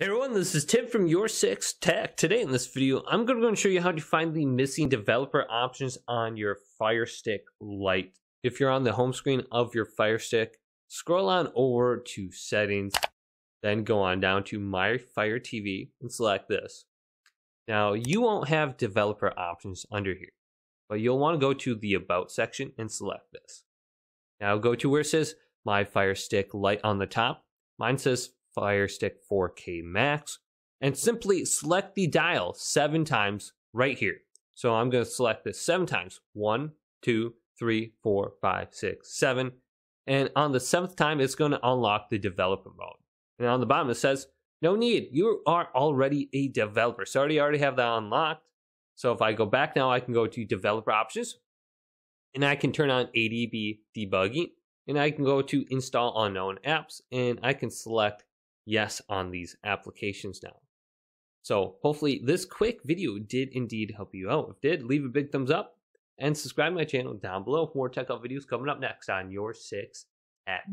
Hey everyone, this is Tim from Your Six Tech. Today in this video, I'm going to go and show you how to find the missing developer options on your Firestick Lite. If you're on the home screen of your Firestick, scroll on over to Settings, then go on down to My Fire TV and select this. Now, you won't have developer options under here, but you'll want to go to the About section and select this. Now go to where it says My Firestick Lite on the top. Mine says Firestick 4K Max, and simply select the dial 7 times right here. So I'm going to select this 7 times. 1, 2, 3, 4, 5, 6, 7. And on the 7th time, it's going to unlock the developer mode. And on the bottom, it says, no need. You are already a developer. So I already have that unlocked. So if I go back now, I can go to developer options and I can turn on ADB debugging, and I can go to install unknown apps, and I can select yes on these applications now. So hopefully this quick video did indeed help you out. If it did, leave a big thumbs up and subscribe to my channel down below for more tech out videos coming up next on Your Six Tech.